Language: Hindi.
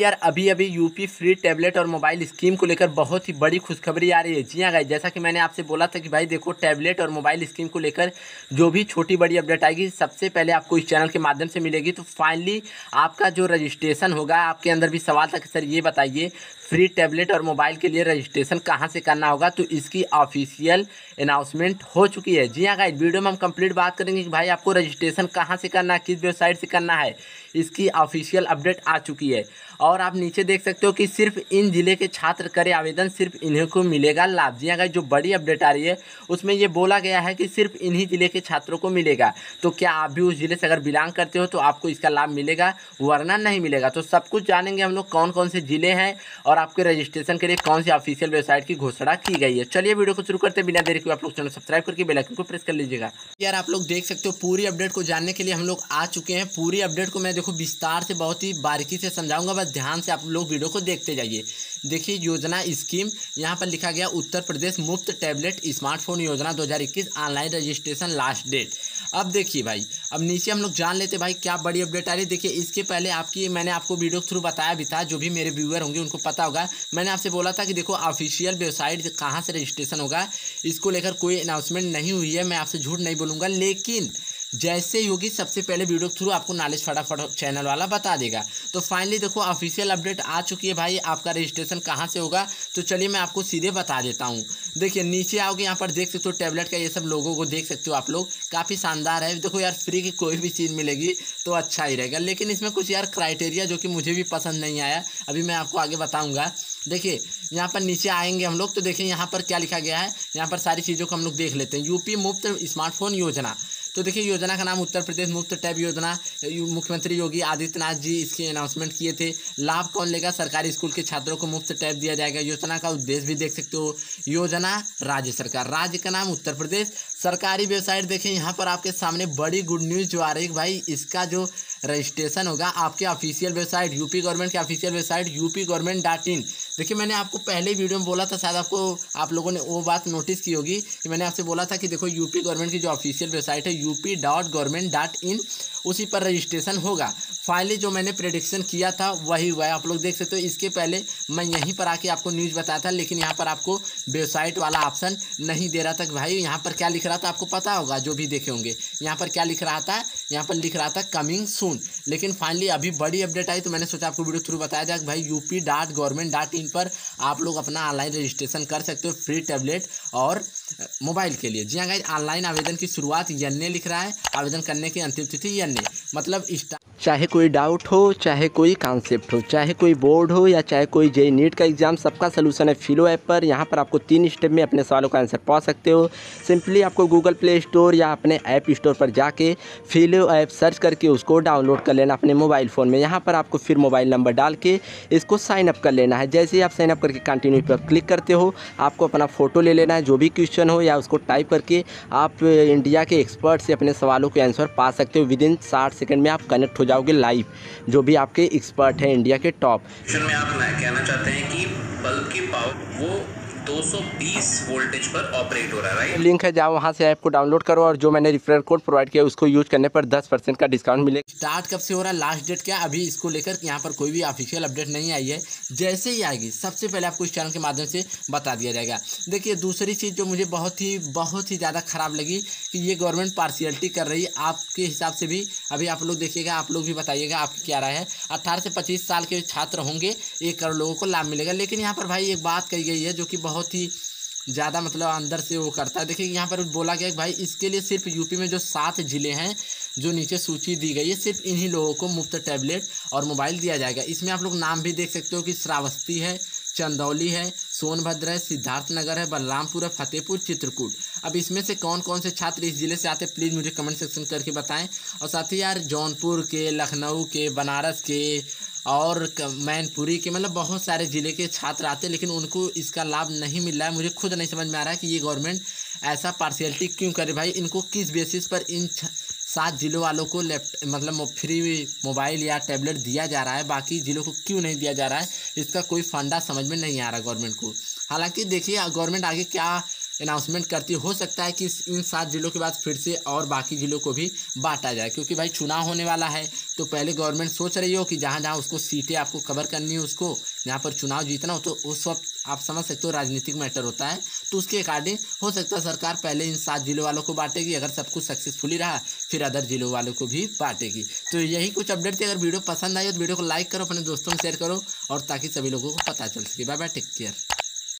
यार अभी यूपी फ्री टैबलेट और मोबाइल स्कीम को लेकर बहुत ही बड़ी खुशखबरी आ रही है। जी हाँ गाइस, जैसा कि मैंने आपसे बोला था कि भाई देखो टैबलेट और मोबाइल स्कीम को लेकर जो भी छोटी बड़ी अपडेट आएगी सबसे पहले आपको इस चैनल के माध्यम से मिलेगी। तो फाइनली आपका जो रजिस्ट्रेशन होगा, आपके अंदर भी सवाल था कि सर ये बताइए फ्री टैबलेट और मोबाइल के लिए रजिस्ट्रेशन कहाँ से करना होगा, तो इसकी ऑफिशियल अनाउंसमेंट हो चुकी है। जी हाँ गाइस, वीडियो में हम कंप्लीट बात करेंगे कि भाई आपको रजिस्ट्रेशन कहाँ से करना है, किस वेबसाइट से करना है, इसकी ऑफिशियल अपडेट आ चुकी है। और आप नीचे देख सकते हो कि सिर्फ इन ज़िले के छात्र करें आवेदन, सिर्फ इन्हीं को मिलेगा लाभ। जी हाँ गाइस, जो बड़ी अपडेट आ रही है उसमें ये बोला गया है कि सिर्फ इन्हीं ज़िले के छात्रों को मिलेगा। तो क्या आप भी उस ज़िले से अगर बिलोंग करते हो तो आपको इसका लाभ मिलेगा, वरना नहीं मिलेगा। तो सब कुछ जानेंगे हम लोग, कौन कौन से ज़िले हैं और आपके रजिस्ट्रेशन के लिए कौन सी ऑफिशियल वेबसाइट की घोषणा की गई है। चलिए वीडियो को शुरू करते हैं। बिना देरी के आप लोग चैनल सब्सक्राइब करके बेल आइकन को प्रेस कर लीजिएगा। यार आप लोग देख सकते हो पूरी अपडेट को जानने के लिए हम लोग आ चुके हैं। पूरी अपडेट को मैं देखो विस्तार से बहुत ही बारीकी से समझाऊंगा, बस ध्यान से आप लोग वीडियो को देखते जाइए। देखिए योजना स्कीम, यहाँ पर लिखा गया उत्तर प्रदेश मुफ्त टैबलेट स्मार्टफोन योजना 2021 ऑनलाइन रजिस्ट्रेशन लास्ट डेट। अब देखिए भाई, अब नीचे हम लोग जान लेते भाई क्या बड़ी अपडेट आ रही है। देखिए इसके पहले आपकी मैंने आपको वीडियो के थ्रू बताया भी था, जो भी मेरे व्यूअर होंगे उनको पता होगा, मैंने आपसे बोला था कि देखो ऑफिशियल वेबसाइट कहाँ से रजिस्ट्रेशन होगा इसको लेकर कोई अनाउंसमेंट नहीं हुई है। मैं आपसे झूठ नहीं बोलूँगा, लेकिन जैसे योगी सबसे पहले वीडियो के थ्रू आपको नॉलेज फटाफट चैनल वाला बता देगा। तो फाइनली देखो ऑफिशियल अपडेट आ चुकी है भाई, आपका रजिस्ट्रेशन कहाँ से होगा। तो चलिए मैं आपको सीधे बता देता हूँ। देखिए नीचे आओगे, यहाँ पर देख सकते हो टैबलेट का ये सब लोगों को देख सकते हो आप लोग, काफ़ी शानदार है। देखो यार फ्री की कोई भी चीज़ मिलेगी तो अच्छा ही रहेगा, लेकिन इसमें कुछ यार क्राइटेरिया जो कि मुझे भी पसंद नहीं आया, अभी मैं आपको आगे बताऊँगा। देखिए यहाँ पर नीचे आएंगे हम लोग तो देखिए यहाँ पर क्या लिखा गया है, यहाँ पर सारी चीज़ों को हम लोग देख लेते हैं। यूपी मुफ्त स्मार्टफोन योजना, तो देखिए योजना का नाम उत्तर प्रदेश मुफ्त टैब योजना, मुख्यमंत्री योगी आदित्यनाथ जी इसकी अनाउंसमेंट किए थे। लाभ कौन लेगा, सरकारी स्कूल के छात्रों को मुफ्त टैब दिया जाएगा। योजना का उद्देश्य भी देख सकते हो, योजना राज्य सरकार, राज्य का नाम उत्तर प्रदेश। सरकारी वेबसाइट देखें, यहाँ पर आपके सामने बड़ी गुड न्यूज़ जो आ रही है भाई, इसका जो रजिस्ट्रेशन होगा आपके ऑफिशियल वेबसाइट यूपी गवर्नमेंट की ऑफिशियल वेबसाइट up-government.in। देखिए मैंने आपको पहले वीडियो में बोला था, शायद आपको आप लोगों ने वो बात नोटिस की होगी कि मैंने आपसे बोला था कि देखो यूपी गवर्नमेंट की जो ऑफिशियल वेबसाइट है up.government.in, उसी पर रजिस्ट्रेशन होगा। फाइनली जो मैंने प्रेडिक्शन किया था वही हुआ है, आप लोग देख सकते हो। इसके पहले मैं यहीं पर आके आपको न्यूज़ बताया था, लेकिन यहाँ पर आपको वेबसाइट वाला ऑप्शन नहीं दे रहा था भाई। यहाँ पर क्या लिख रहा था आपको पता होगा, जो भी देखे होंगे यहाँ पर क्या लिख रहा था, यहाँ पर लिख रहा था कमिंग सून। लेकिन फाइनली अभी बड़ी अपडेट आई तो मैंने सोचा आपको वीडियो थ्रू बताया जाए कि भाई up.government.in पर आप लोग अपना ऑनलाइन रजिस्ट्रेशन कर सकते हो फ्री टैबलेट और मोबाइल के लिए। जी हाँ गाइस, ऑनलाइन आवेदन की शुरुआत यन्ने लिख रहा है, आवेदन करने की अंतिम तिथि यन्ने, मतलब चाहे कोई डाउट हो, चाहे कोई कॉन्सेप्ट हो, चाहे कोई बोर्ड हो या चाहे कोई जेईई नीट का एग्ज़ाम, सबका सलूशन है फिलो ऐप पर। यहाँ पर आपको 3 स्टेप में अपने सवालों का आंसर पा सकते हो। सिंपली आपको गूगल प्ले स्टोर या अपने ऐप स्टोर पर जाके फिलो ऐप सर्च करके उसको डाउनलोड कर लेना अपने मोबाइल फ़ोन में। यहाँ पर आपको फिर मोबाइल नंबर डाल के इसको साइनअप कर लेना है। जैसे ही आप साइनअप करके कंटिन्यू पर क्लिक करते हो, आपको अपना फ़ोटो ले लेना है, जो भी क्वेश्चन हो या उसको टाइप करके आप इंडिया के एक्सपर्ट से अपने सवालों के आंसर पा सकते हो। विदिन 60 सेकेंड में आप कनेक्ट हो जाओगे लाइव, जो भी आपके एक्सपर्ट हैं इंडिया के टॉप। इसमें आप कहना चाहते हैं कि बल्ब की पावर वो 220 वोल्टेज पर ऑपरेट हो रहा है, राइट? लिंक है, जाओ वहाँ से ऐप को डाउनलोड करो और जो मैंने रेफरल कोड प्रोवाइड किया उसको यूज करने पर 10% का डिस्काउंट मिलेगा। स्टार्ट कब से हो रहा है, लास्ट डेट क्या, अभी इसको लेकर यहाँ पर कोई भी ऑफिशियल अपडेट नहीं आई है। जैसे ही आएगी सबसे पहले आपको इस चैनल के माध्यम से बता दिया जाएगा। देखिए दूसरी चीज़ जो मुझे बहुत ही ज़्यादा खराब लगी कि ये गवर्नमेंट पार्शियलिटी कर रही है। आपके हिसाब से भी अभी आप लोग देखिएगा, आप लोग भी बताइएगा आपकी क्या राय है। 18 से 25 साल के छात्र होंगे 1 करोड़ लोगों को लाभ मिलेगा। लेकिन यहाँ पर भाई एक बात कही गई है जो कि बहुत ही ज़्यादा मतलब अंदर से वो करता है। देखिए यहाँ पर बोला गया कि भाई इसके लिए सिर्फ यूपी में जो 7 ज़िले हैं जो नीचे सूची दी गई है, सिर्फ इन्हीं लोगों को मुफ्त टैबलेट और मोबाइल दिया जाएगा। इसमें आप लोग नाम भी देख सकते हो कि श्रावस्ती है, चंदौली है, सोनभद्र है, सिद्धार्थनगर है, बलरामपुर है, फतेहपुर, चित्रकूट। अब इसमें से कौन कौन से छात्र इस ज़िले से आते हैं प्लीज़ मुझे कमेंट सेक्शन करके बताएं। और साथ ही यार जौनपुर के, लखनऊ के, बनारस के और मैनपुरी के, मतलब बहुत सारे ज़िले के छात्र आते हैं, लेकिन उनको इसका लाभ नहीं मिल रहा है। मुझे खुद नहीं समझ में आ रहा है कि ये गवर्नमेंट ऐसा पार्शियलिटी क्यों करे भाई। इनको किस बेसिस पर इन 7 ज़िलों वालों को मतलब फ्री मोबाइल या टैबलेट दिया जा रहा है, बाकी ज़िलों को क्यों नहीं दिया जा रहा है, इसका कोई फंडा समझ में नहीं आ रहा गवर्नमेंट को। हालांकि देखिए गवर्नमेंट आगे क्या अनाउंसमेंट करती है। हो सकता है कि इन 7 जिलों के बाद फिर से और बाकी ज़िलों को भी बांटा जाए, क्योंकि भाई चुनाव होने वाला है तो पहले गवर्नमेंट सोच रही हो कि जहाँ जहाँ उसको सीटें आपको कवर करनी है, उसको जहाँ पर चुनाव जीतना हो, तो उस वक्त आप समझ सकते हो राजनीतिक मैटर होता है, तो उसके अकॉर्डिंग हो सकता है सरकार पहले इन 7 जिलों वालों को बांटेगी। अगर सब कुछ सक्सेसफुली रहा फिर अदर जिलों वालों को भी बांटेगी। तो यही कुछ अपडेट थी। अगर वीडियो पसंद आई हो तो वीडियो को लाइक करो, अपने दोस्तों में शेयर करो और ताकि सभी लोगों को पता चल सके। Bye bye, take care.